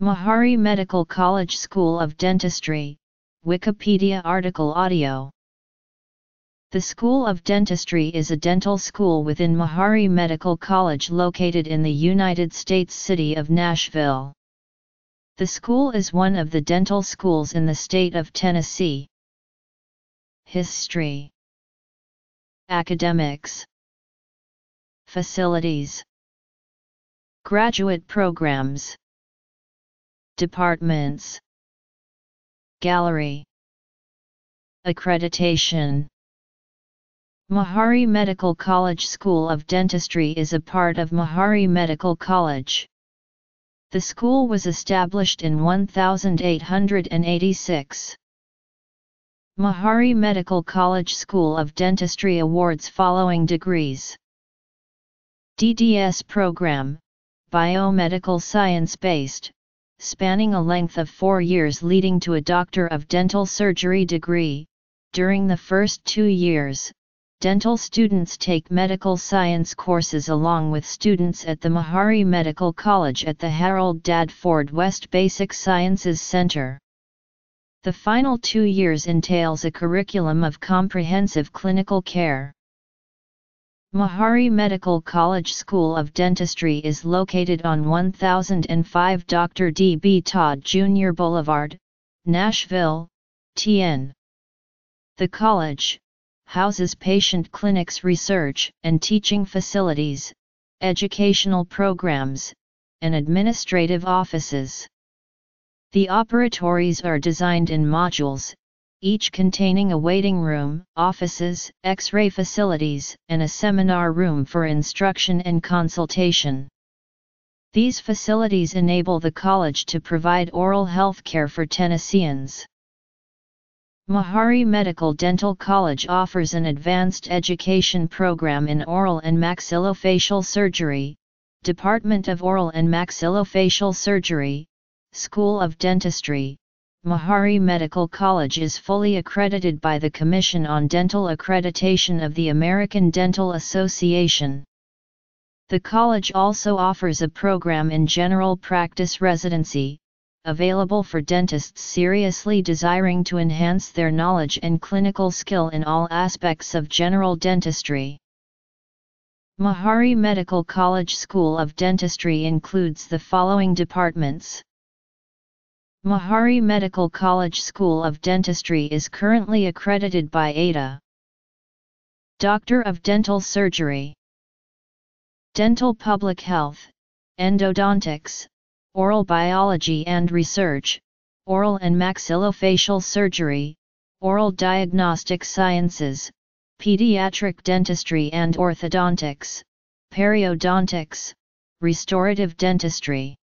Meharry Medical College School of Dentistry, Wikipedia article audio. The School of Dentistry is a dental school within Meharry Medical College located in the United States city of Nashville. The school is one of the dental schools in the state of Tennessee. History, academics, facilities, graduate programs, departments, gallery, accreditation. Meharry Medical College School of Dentistry is a part of Meharry Medical College. The school was established in 1886. Meharry Medical College School of Dentistry awards following degrees: DDS program, biomedical science-based, spanning a length of 4 years leading to a Doctor of Dental Surgery degree. During the first 2 years, dental students take medical science courses along with students at the Meharry Medical College at the Harold Dadford West Basic Sciences Center. The final 2 years entails a curriculum of comprehensive clinical care. Meharry Medical College School of Dentistry is located on 1005 Dr. D. B. Todd Jr. Boulevard, Nashville, TN. The college houses patient clinics, research and teaching facilities, educational programs, and administrative offices. The operatories are designed in modules, each containing a waiting room, offices, X-ray facilities, and a seminar room for instruction and consultation. These facilities enable the college to provide oral health care for Tennesseans. Meharry Medical Dental College offers an advanced education program in oral and maxillofacial surgery, Department of Oral and Maxillofacial Surgery, School of Dentistry. Meharry Medical College is fully accredited by the Commission on Dental Accreditation of the American Dental Association. The college also offers a program in general practice residency, available for dentists seriously desiring to enhance their knowledge and clinical skill in all aspects of general dentistry. Meharry Medical College School of Dentistry includes the following departments. Meharry Medical College School of Dentistry is currently accredited by ADA. Doctor of Dental Surgery, Dental Public Health, Endodontics, Oral Biology and Research, Oral and Maxillofacial Surgery, Oral Diagnostic Sciences, Pediatric Dentistry and Orthodontics, Periodontics, Restorative Dentistry.